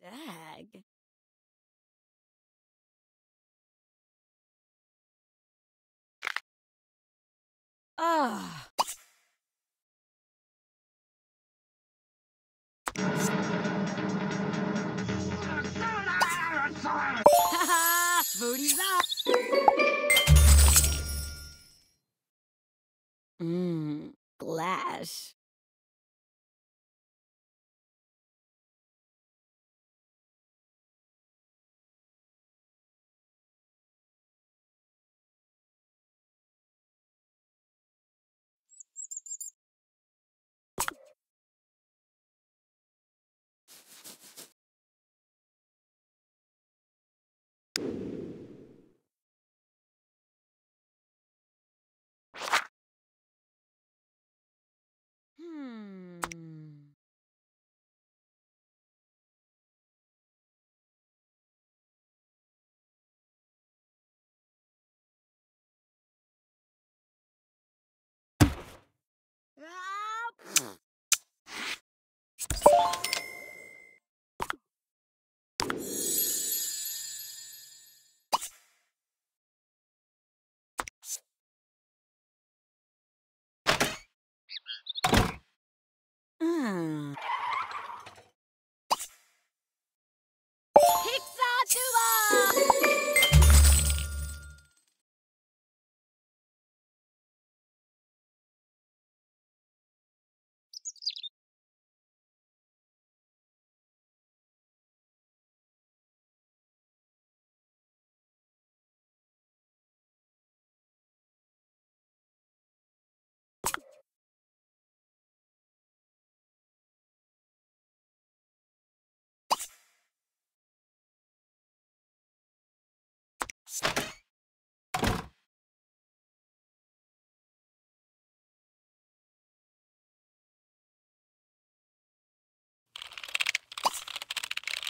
Dag. Ah. Haha, booty's up. Glass.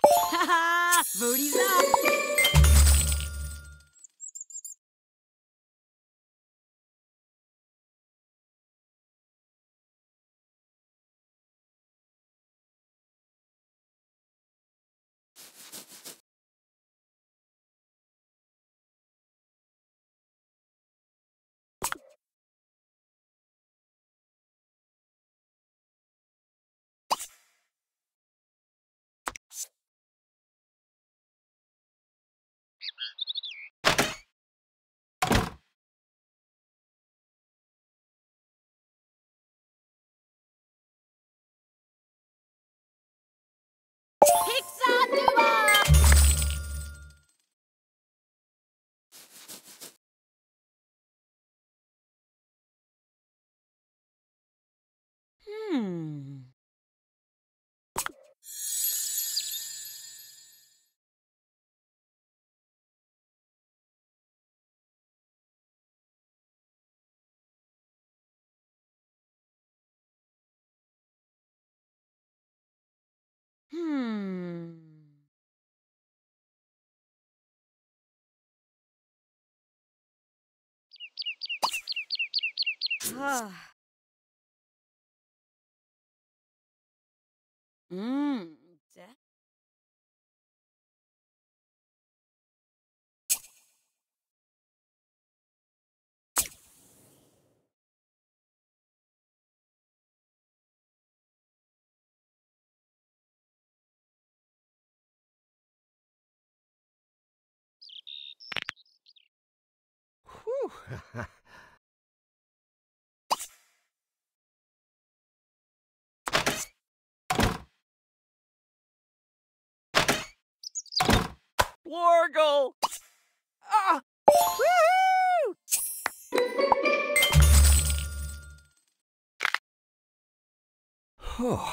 Haha, booty's up. Whew. Wargle! Ah! Woohoo! Oh.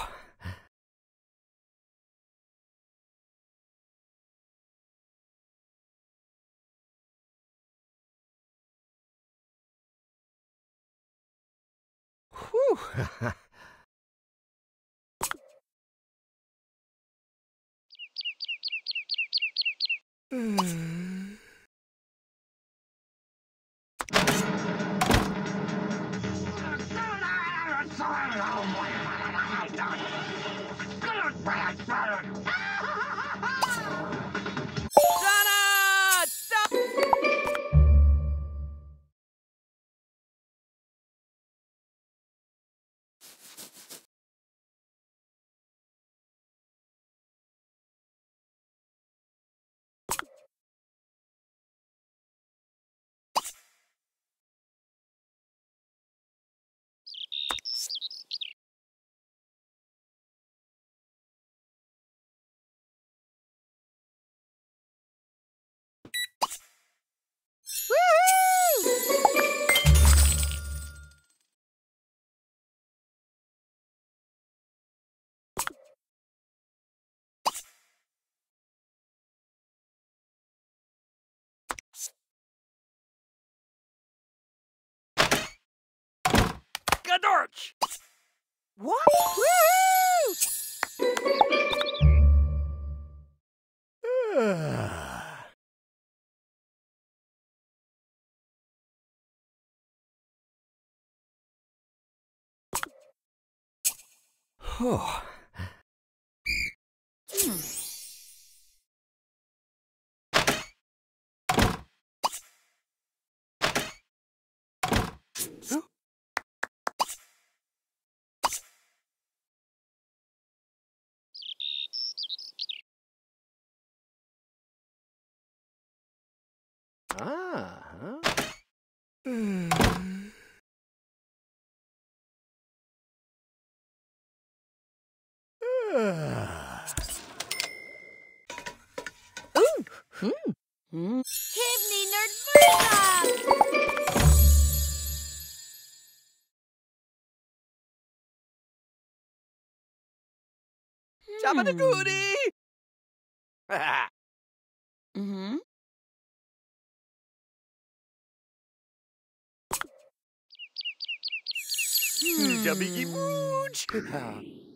Whew. a dorch! What? Woohoo! Oh. Ah, huh? Hivni Nerd Burza! Jabba the Goody! Mm-hmm. Jabba the Mooch!